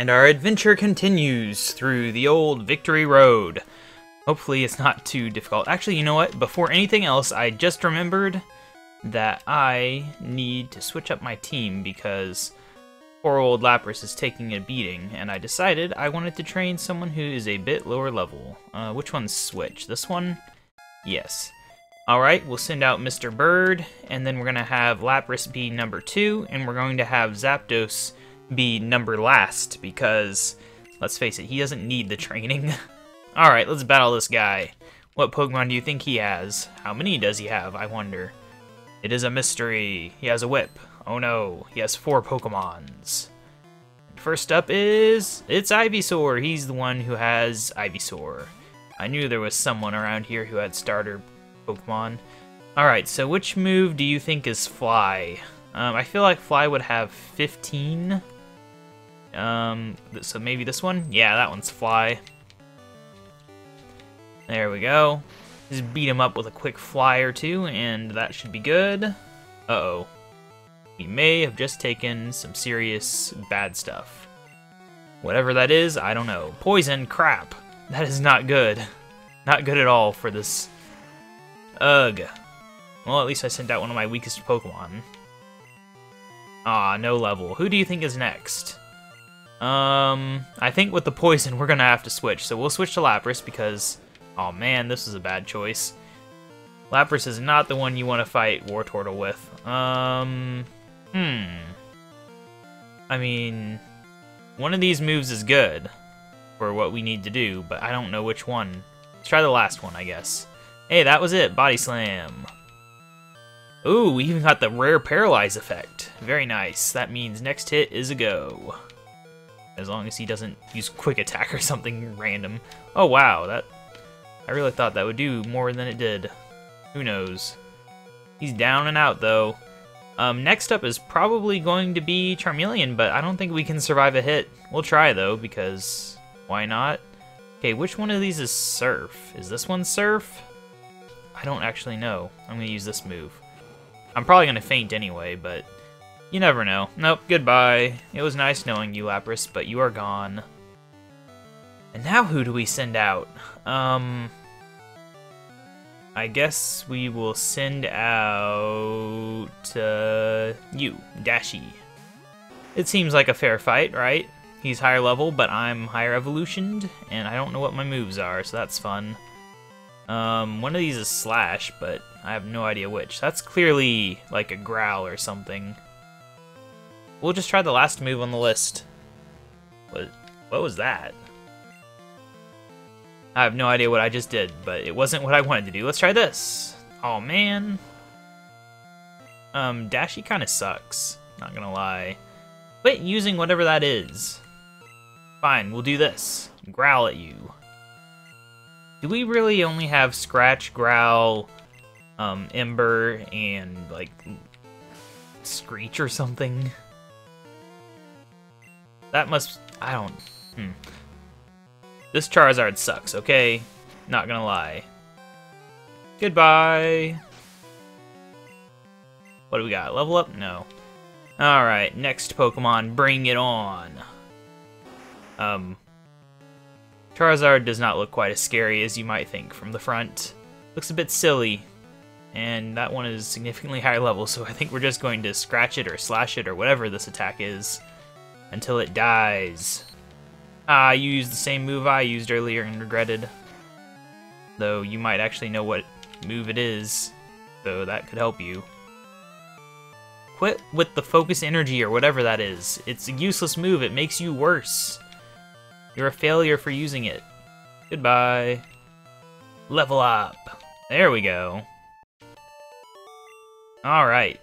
and our adventure continues through the old Victory Road. Hopefully it's not too difficult. Actually, you know what? Before anything else, I just remembered that I need to switch up my team because poor old Lapras is taking a beating, and I decided I wanted to train someone who is a bit lower level. Which one's switch? This one? Yes. Alright, we'll send out Mr. Bird, and then we're going to have Lapras be number 2, and we're going to have Zapdos be number last, because, let's face it, he doesn't need the training. Alright, let's battle this guy. What Pokemon do you think he has? How many does he have, I wonder? It is a mystery. He has a whip. Oh no, he has 4 Pokemons. First up is... it's Ivysaur. He's the one who has Ivysaur. I knew there was someone around here who had starter Pokemon. Alright, so which move do you think is Fly? I feel like Fly would have 15. So maybe this one? Yeah, that one's Fly. There we go. Just beat him up with a quick fly or two, and that should be good. Uh-oh. He may have just taken some serious bad stuff. Whatever that is, I don't know. Poison, crap. That is not good. Not good at all for this... ugh. Well, at least I sent out one of my weakest Pokemon. Ah, no level. Who do you think is next? I think with the poison, we're gonna have to switch. So we'll switch to Lapras because... oh man, this is a bad choice. Lapras is not the one you want to fight Wartortle with. I mean, one of these moves is good for what we need to do, but I don't know which one. Let's try the last one, I guess. Hey, that was it. Body Slam. Ooh, we even got the rare Paralyze effect. Very nice. That means next hit is a go. As long as he doesn't use Quick Attack or something random. Oh, wow. That I really thought that would do more than it did. Who knows? He's down and out, though. Next up is probably going to be Charmeleon, but I don't think we can survive a hit. We'll try, though, because why not? Okay, which one of these is Surf? Is this one Surf? I don't actually know. I'm going to use this move. I'm probably going to faint anyway, but you never know. Nope, goodbye. It was nice knowing you, Lapras, but you are gone. And now who do we send out? I guess we will send out... you, Dashie. It seems like a fair fight, right? He's higher level, but I'm higher evolutioned, and I don't know what my moves are, so that's fun. One of these is Slash, but I have no idea which. That's clearly like a growl or something. We'll just try the last move on the list. What was that? I have no idea what I just did, but it wasn't what I wanted to do. Let's try this. Oh man. Dashie kind of sucks, not gonna lie. Quit using whatever that is. Fine, we'll do this. Growl at you. Do we really only have Scratch, Growl, Ember, and, like, Screech or something? That must... I don't... This Charizard sucks, okay? Not gonna lie. Goodbye! What do we got? Level up? No. Alright, next Pokemon, bring it on! Charizard does not look quite as scary as you might think from the front. Looks a bit silly, and that one is significantly higher level, so I think we're just going to scratch it or slash it or whatever this attack is until it dies. Ah, you used the same move I used earlier and regretted. Though you might actually know what move it is, so that could help you. Quit with the focus energy or whatever that is. It's a useless move, it makes you worse. You're a failure for using it. Goodbye. Level up. There we go. Alright.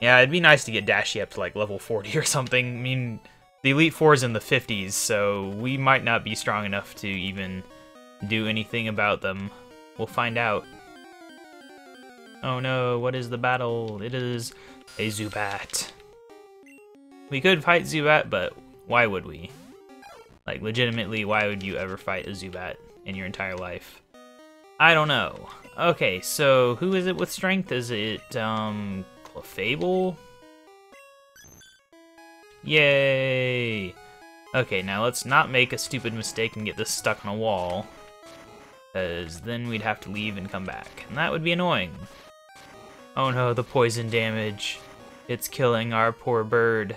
Yeah, it'd be nice to get Dashie up to like level 40 or something. I mean, the Elite Four is in the 50s, so we might not be strong enough to even do anything about them. We'll find out. Oh no, what is the battle? It is a Zubat. We could fight Zubat, but why would we? Like, legitimately, why would you ever fight a Zubat in your entire life? I don't know. Okay, so who is it with strength? Is it, Clefable? Yay! Okay, now let's not make a stupid mistake and get this stuck on a wall, because then we'd have to leave and come back, and that would be annoying. Oh no, the poison damage. It's killing our poor bird.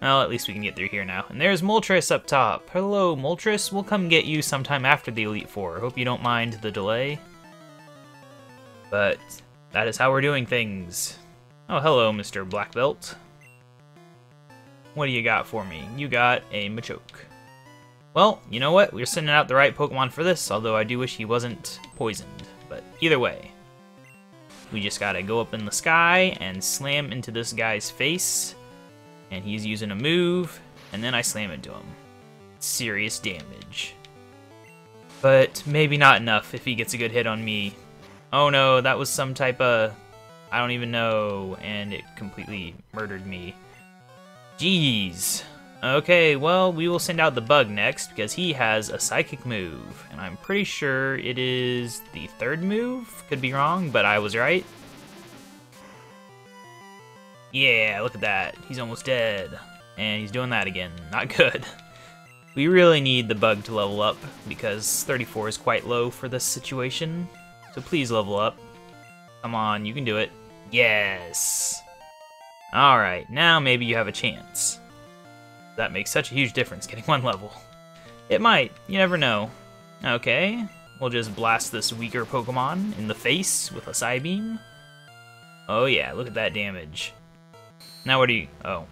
Well, at least we can get through here now. And there's Moltres up top. Hello, Moltres. We'll come get you sometime after the Elite Four. Hope you don't mind the delay. But that is how we're doing things. Oh, hello, Mr. Black Belt. What do you got for me? You got a Machoke. Well, you know what? We're sending out the right Pokemon for this, although I do wish he wasn't poisoned. But either way, we just gotta go up in the sky and slam into this guy's face. And he's using a move, and then I slam into him. Serious damage. But maybe not enough if he gets a good hit on me. Oh no, that was some type of... I don't even know, and it completely murdered me. Jeez. Okay, well, we will send out the bug next, because he has a psychic move. And I'm pretty sure it is the third move. Could be wrong, but I was right. Yeah, look at that. He's almost dead. And he's doing that again. Not good. We really need the bug to level up, because 34 is quite low for this situation. So please level up. Come on, you can do it. Yes! Alright, now maybe you have a chance. That makes such a huge difference, getting one level. It might. You never know. Okay, we'll just blast this weaker Pokemon in the face with a Psybeam. Oh yeah, look at that damage. Now what do you... Oh.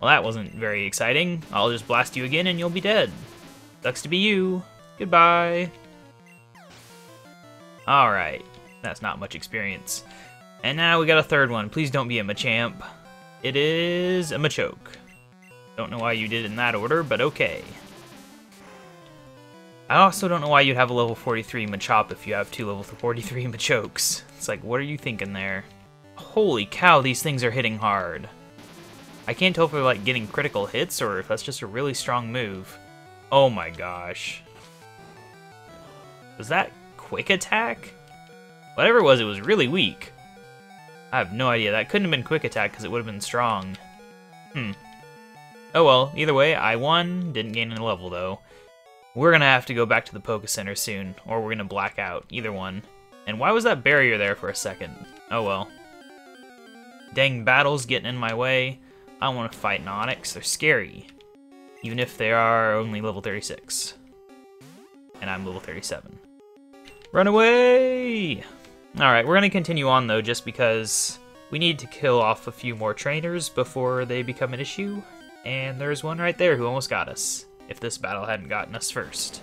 Well, that wasn't very exciting. I'll just blast you again and you'll be dead. Sucks to be you. Goodbye. Alright. That's not much experience. And now we got a third one. Please don't be a Machamp. It is a Machoke. Don't know why you did it in that order, but okay. I also don't know why you'd have a level 43 Machop if you have two level 43 Machokes. It's like, what are you thinking there? Holy cow, these things are hitting hard. I can't tell if they're like getting critical hits or if that's just a really strong move. Oh my gosh. Was that quick attack? Whatever it was really weak. I have no idea. That couldn't have been quick attack because it would have been strong. Oh well, either way, I won. Didn't gain any level though. We're gonna have to go back to the Poké Center soon, or we're gonna black out. Either one. And why was that barrier there for a second? Oh well. Dang battles getting in my way. I don't want to fight an Onix. They're scary. Even if they are only level 36. And I'm level 37. Run away! Alright, we're going to continue on though, just because we need to kill off a few more trainers before they become an issue. And there's one right there who almost got us, if this battle hadn't gotten us first.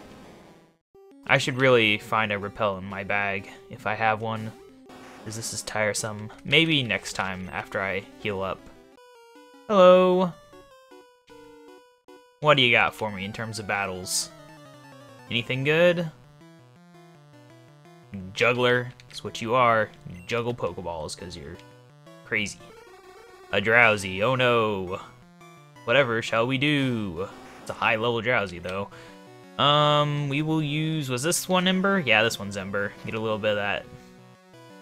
I should really find a repel in my bag, if I have one. Because this is tiresome. Maybe next time, after I heal up. Hello! What do you got for me in terms of battles? Anything good? Juggler. That's what you are. You juggle Pokeballs, because you're crazy. A Drowsy. Oh no! Whatever shall we do? It's a high-level Drowsy, though. We will use... Was this one Ember? Yeah, this one's Ember. Get a little bit of that.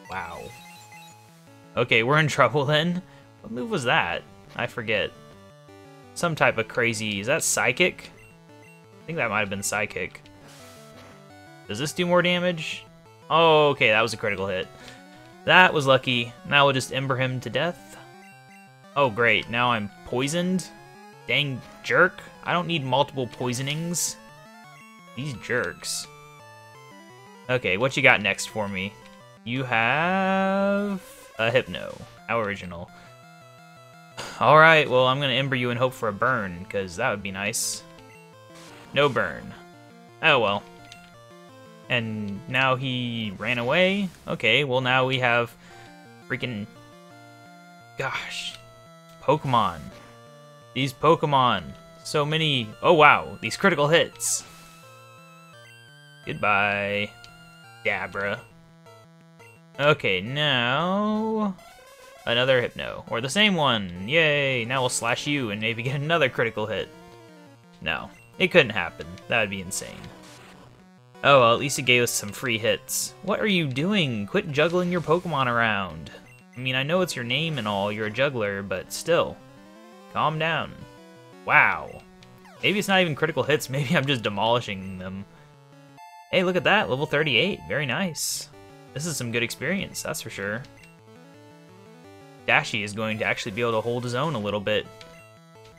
Wow. Okay, we're in trouble then. What move was that? I forget. Some type of crazy... Is that Psychic? I think that might have been Psychic. Does this do more damage? Oh, okay, that was a critical hit. That was lucky. Now we'll just Ember him to death. Oh, great. Now I'm poisoned? Dang jerk. I don't need multiple poisonings. These jerks. Okay, what you got next for me? You have a Hypno. How original. Alright, well, I'm going to Ember you and hope for a burn, because that would be nice. No burn. Oh, well. And now he ran away? Okay, well, now we have freaking... Gosh. Pokemon. These Pokemon. So many... Oh, wow. These critical hits. Goodbye. Dabra. Okay, now another Hypno, or the same one. Yay! Now we'll slash you and maybe get another critical hit. No, it couldn't happen. That would be insane. Oh well, at least it gave us some free hits. What are you doing? Quit juggling your Pokemon around. I mean, I know it's your name and all, you're a juggler, but still. Calm down. Wow. Maybe it's not even critical hits, maybe I'm just demolishing them. Hey, look at that, level 38, very nice. This is some good experience, that's for sure. Dashi is going to actually be able to hold his own a little bit.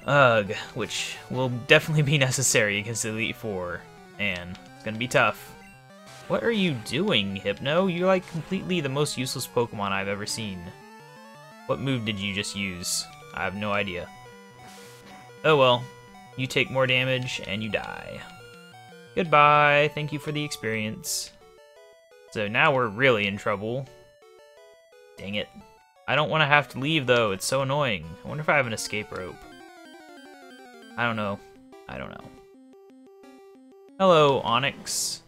Ugh, which will definitely be necessary against Elite Four. Man, it's gonna be tough. What are you doing, Hypno? You're like completely the most useless Pokemon I've ever seen. What move did you just use? I have no idea. Oh well, you take more damage and you die. Goodbye, thank you for the experience. So now we're really in trouble. Dang it. I don't want to have to leave though, it's so annoying. I wonder if I have an escape rope. I don't know. Hello, Onix.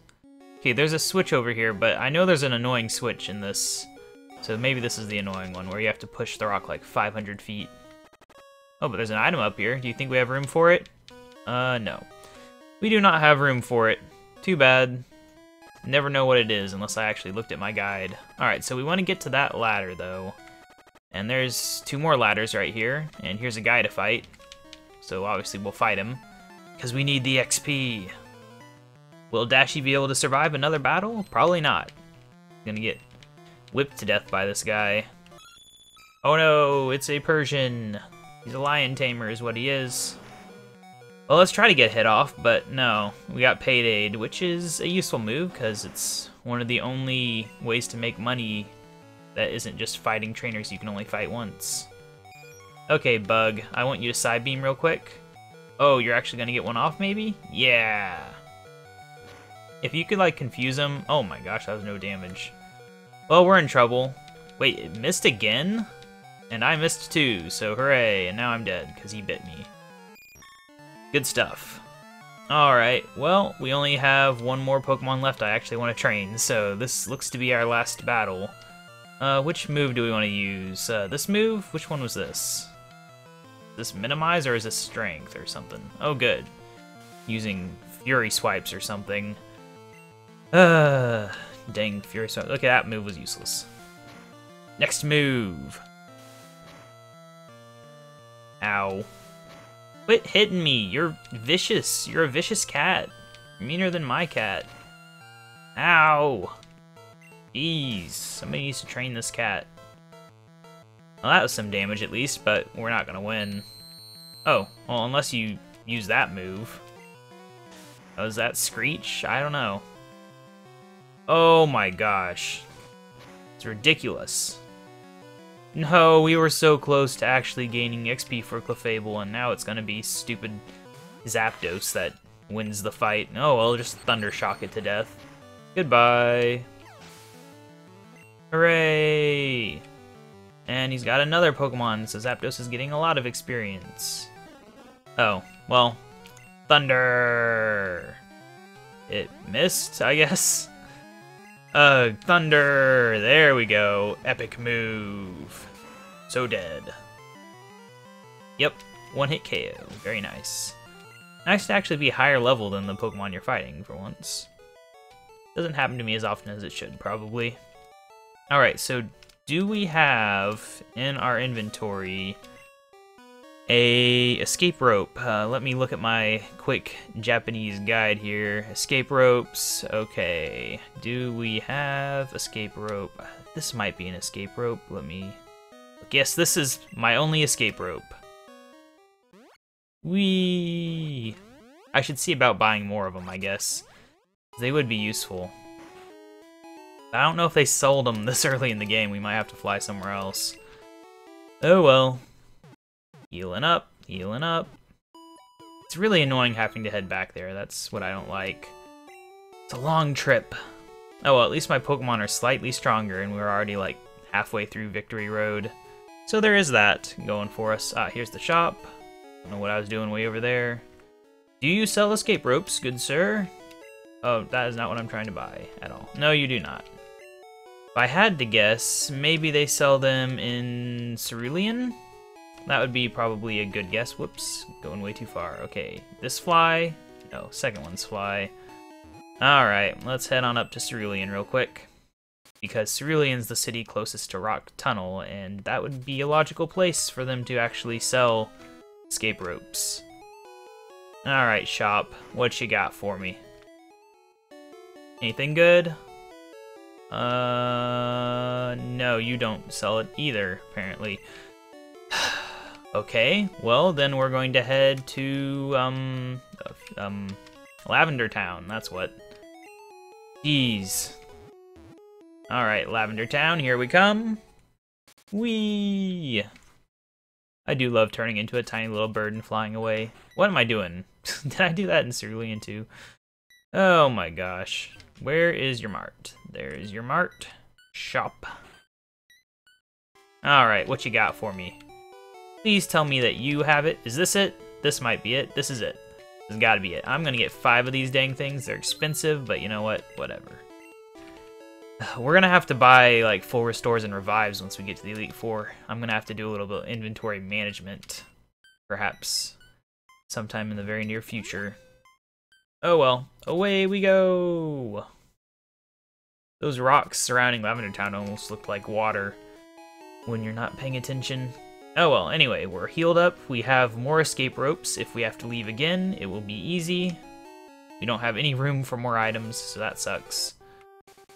Okay, there's a switch over here, but I know there's an annoying switch in this. So maybe this is the annoying one, where you have to push the rock like 500 feet. Oh, but there's an item up here. Do you think we have room for it? No. We do not have room for it. Too bad. Never know what it is unless I actually looked at my guide. Alright, so we want to get to that ladder, though. And there's two more ladders right here, and here's a guy to fight. So obviously we'll fight him, because we need the XP. Will Dashi be able to survive another battle? Probably not. He's gonna get whipped to death by this guy. Oh no, it's a Persian. He's a lion tamer is what he is. Well, let's try to get hit off, but no. We got Paid Aid, which is a useful move, because it's one of the only ways to make money that isn't just fighting trainers you can only fight once. Okay, Bug, I want you to side beam real quick. Oh, you're actually gonna get one off, maybe? Yeah! If you could, like, confuse him... Oh my gosh, that was no damage. Well, we're in trouble. Wait, it missed again? And I missed too, so hooray, and now I'm dead, because he bit me. Good stuff. Alright, well, we only have one more Pokemon left I actually want to train, so this looks to be our last battle. Which move do we want to use? This move? Which one was this? Is this Minimize, or is this Strength, or something? Oh, good. Using Fury Swipes or something. Dang, Fury Swipes. Okay, that move was useless. Next move! Ow. Quit hitting me! You're vicious! You're a vicious cat! You're meaner than my cat. Ow! Jeez, somebody needs to train this cat. Well, that was some damage at least, but we're not gonna win. Oh, well, unless you use that move. Oh, is that Screech? I don't know. Oh my gosh. It's ridiculous. No, we were so close to actually gaining XP for Clefable, and now it's gonna be stupid Zapdos that wins the fight. Oh, well, just Thunder Shock it to death. Goodbye. Hooray! And he's got another Pokemon, so Zapdos is getting a lot of experience. Oh, well, Thunder! It missed, I guess? Ugh, Thunder! There we go, epic move. So dead. Yep, one hit KO, very nice. Nice to actually be higher level than the Pokemon you're fighting for once. Doesn't happen to me as often as it should, probably. Alright, so do we have in our inventory a escape rope? Let me look at my quick Japanese guide here. Escape ropes, okay. Do we have escape rope? This might be an escape rope, let me... Yes, this is my only escape rope. Whee! I should see about buying more of them, I guess. They would be useful. I don't know if they sold them this early in the game. We might have to fly somewhere else. Oh well. Healing up, healing up. It's really annoying having to head back there. That's what I don't like. It's a long trip. Oh well, at least my Pokemon are slightly stronger, and we're already like halfway through Victory Road. So there is that going for us. Ah, here's the shop. I don't know what I was doing way over there. Do you sell escape ropes, good sir? Oh, that is not what I'm trying to buy at all. No, you do not. If I had to guess, maybe they sell them in Cerulean? That would be probably a good guess. Whoops, going way too far. Okay, this fly? No, second one's fly. Alright, let's head on up to Cerulean real quick. Because Cerulean's the city closest to Rock Tunnel, and that would be a logical place for them to actually sell escape ropes. Alright, shop. What you got for me? Anything good? No, you don't sell it either, apparently. Okay, well, then we're going to head to, Lavender Town, that's what. Jeez. Alright, Lavender Town, here we come. Whee! I do love turning into a tiny little bird and flying away. What am I doing? Did I do that in Cerulean too? Oh my gosh. Where is your mart? There is your mart. Shop. Alright, what you got for me? Please tell me that you have it. Is this it? This might be it. This is it. This has got to be it. I'm going to get 5 of these dang things. They're expensive, but you know what? Whatever. We're going to have to buy like full restores and revives once we get to the Elite Four. I'm going to have to do a little bit of inventory management. Perhaps sometime in the very near future. Oh well. Away we go! Those rocks surrounding Lavender Town almost look like water when you're not paying attention. Oh well, anyway, we're healed up. We have more escape ropes. If we have to leave again, it will be easy. We don't have any room for more items, so that sucks.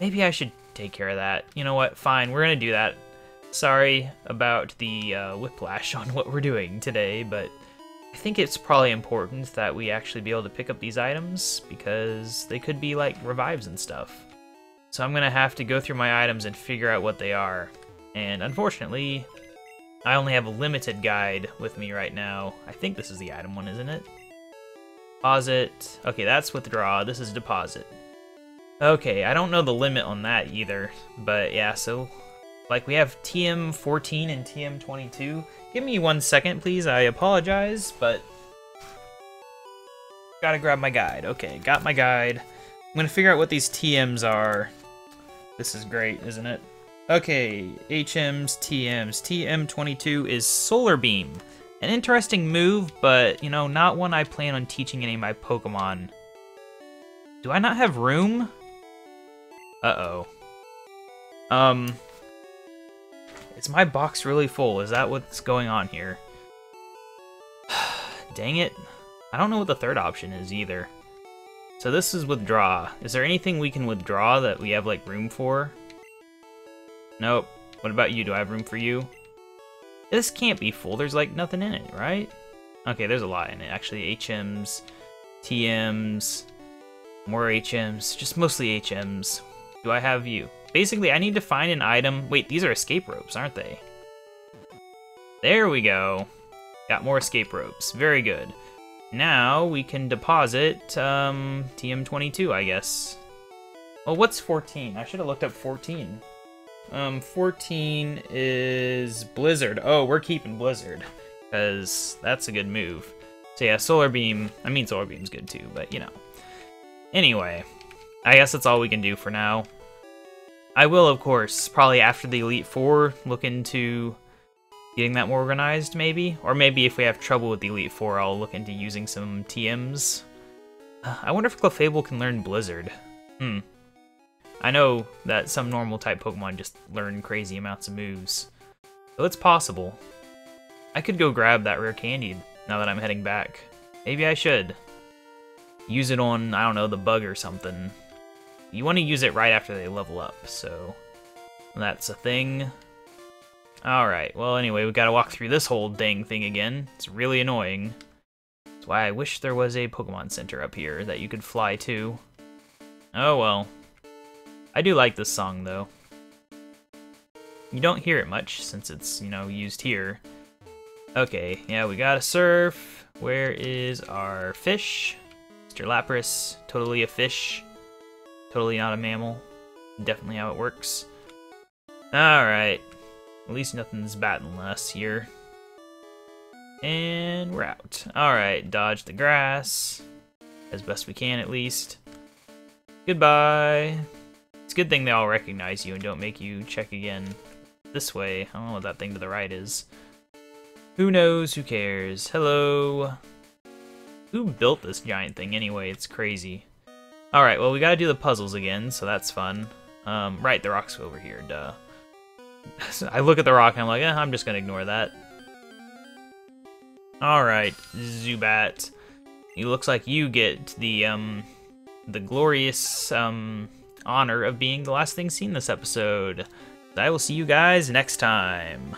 Maybe I should take care of that. You know what? Fine, we're gonna do that. Sorry about the whiplash on what we're doing today, but I think it's probably important that we actually be able to pick up these items because they could be like revives and stuff. So I'm gonna have to go through my items and figure out what they are. And unfortunately, I only have a limited guide with me right now. I think this is the item one, isn't it? Deposit. Okay, that's withdraw. This is deposit. Okay, I don't know the limit on that either. But yeah, so like we have TM14 and TM22. Give me 1 second, please. I apologize, but gotta grab my guide. Okay, got my guide. I'm gonna figure out what these TMs are. This is great, isn't it? Okay, HMs, TMs. TM22 is Solar Beam. An interesting move, but, you know, not one I plan on teaching any of my Pokemon. Do I not have room? Uh-oh. Is my box really full? Is that what's going on here? Dang it. I don't know what the third option is either. So this is withdraw. Is there anything we can withdraw that we have, like, room for? Nope. What about you? Do I have room for you? This can't be full. There's like nothing in it, right? Okay, there's a lot in it. Actually, HMs, TMs, more HMs, just mostly HMs. Do I have you? Basically, I need to find an item. Wait, these are escape ropes, aren't they? There we go. Got more escape ropes. Very good. Now we can deposit TM22, I guess. Oh, what's 14? I should have looked up 14. 14 is Blizzard. Oh, we're keeping Blizzard, because that's a good move. So yeah, Solar Beam. I mean, Solar Beam's good too, but you know. Anyway, I guess that's all we can do for now. I will, of course, probably after the Elite Four, look into getting that more organized, maybe. Or maybe if we have trouble with the Elite Four, I'll look into using some TMs. I wonder if Clefable can learn Blizzard. Hmm. I know that some normal type Pokemon just learn crazy amounts of moves, so it's possible. I could go grab that rare candy now that I'm heading back. Maybe I should. Use it on, I don't know, the bug or something. You want to use it right after they level up, so that's a thing. Alright, well anyway, we gotta walk through this whole dang thing again. It's really annoying. That's why I wish there was a Pokemon Center up here that you could fly to. Oh well. I do like this song, though. You don't hear it much, since it's, you know, used here. Okay, yeah, we gotta surf. Where is our fish? Mr. Lapras, totally a fish. Totally not a mammal. Definitely how it works. Alright. At least nothing's battling us here. And we're out. Alright, dodge the grass. As best we can, at least. Goodbye. It's a good thing they all recognize you and don't make you check again this way. I don't know what that thing to the right is. Who knows? Who cares? Hello. Who built this giant thing anyway? It's crazy. Alright, well, we gotta do the puzzles again, so that's fun. Right, the rock's over here, duh. I look at the rock and I'm like, I'm just gonna ignore that. Alright, Zubat. It looks like you get the glorious honor of being the last thing seen this episode. I will see you guys next time.